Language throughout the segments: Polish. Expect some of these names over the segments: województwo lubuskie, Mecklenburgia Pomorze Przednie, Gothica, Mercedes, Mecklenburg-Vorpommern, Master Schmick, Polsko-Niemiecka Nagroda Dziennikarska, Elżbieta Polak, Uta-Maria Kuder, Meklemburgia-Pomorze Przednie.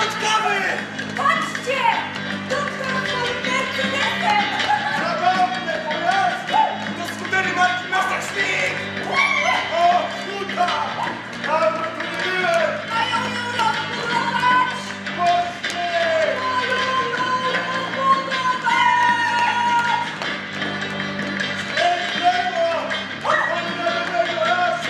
wśród kawy! Patrzcie! Doktor swoim Mercedesem! Zabawne pojazdy! To skutery marki Master Schmick! O, kuta! Dawno tu nie byłem! Mają ją rozbudować! Właśnie! Mają ją rozbudować! Szczęśliwego! Wspaniałego lasu!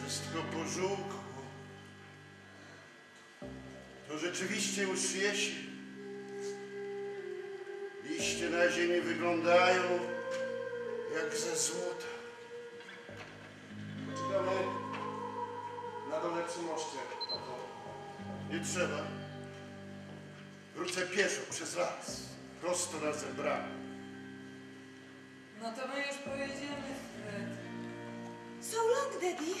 Wszystko pożółkło. To rzeczywiście już jesień. Liście na ziemi wyglądają jak ze złota. Poczekamy na dole przy moście. Nie trzeba. Wrócę pieszo przez las. Prosto na zebranie. No to my już pojedziemy, Fred. So long, Daddy.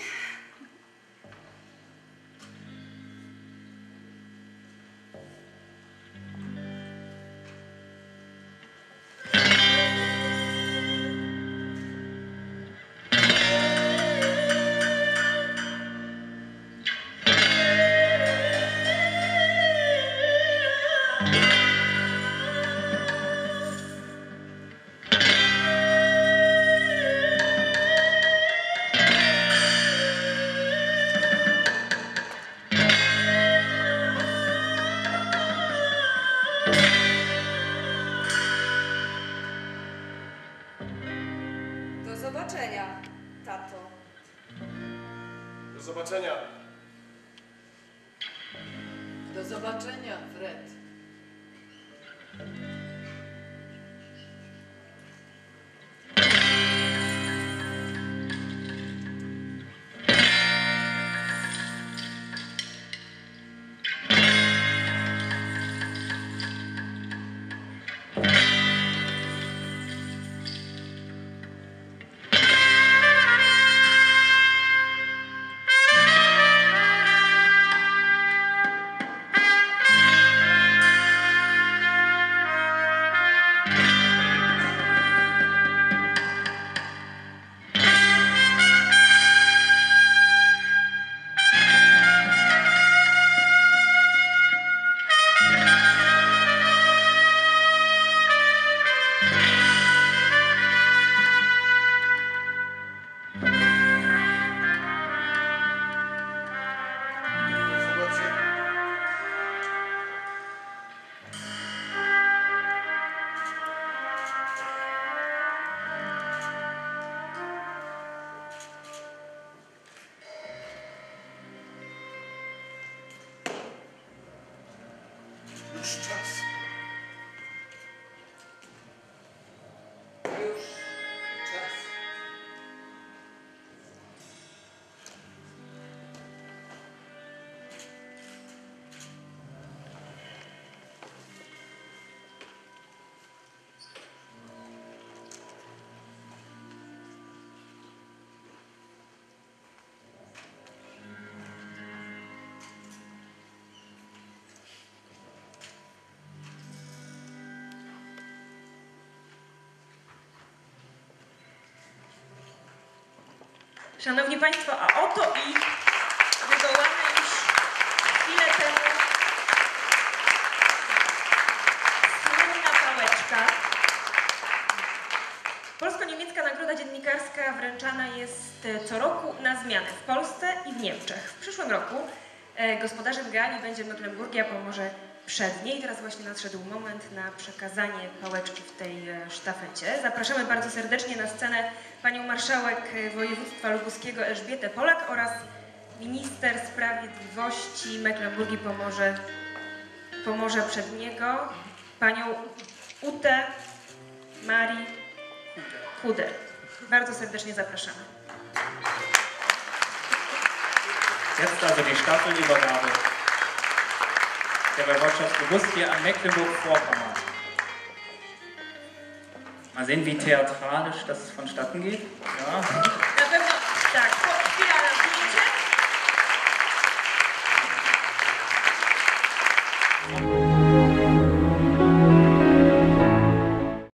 Do zobaczenia, Fred. Już czas. Szanowni Państwo, a oto i wywołane już chwilę temu słynna pałeczka. Polsko-Niemiecka Nagroda Dziennikarska wręczana jest co roku na zmianę w Polsce i w Niemczech. W przyszłym roku gospodarzem gali będzie Mecklenburgia Pomorze Przednie. I teraz właśnie nadszedł moment na przekazanie pałeczki w tej sztafecie. Zapraszamy bardzo serdecznie na scenę panią marszałek województwa lubuskiego Elżbietę Polak oraz minister sprawiedliwości Mecklenburgii Pomorza Przedniego panią Utę-Marii Kuder. Bardzo serdecznie zapraszamy. Jetzt also die Staffel übergabe der Woiwodschaft Lubuskie hier an Mecklenburg-Vorpommern. Mal sehen, wie theatralisch das vonstatten geht. Ja.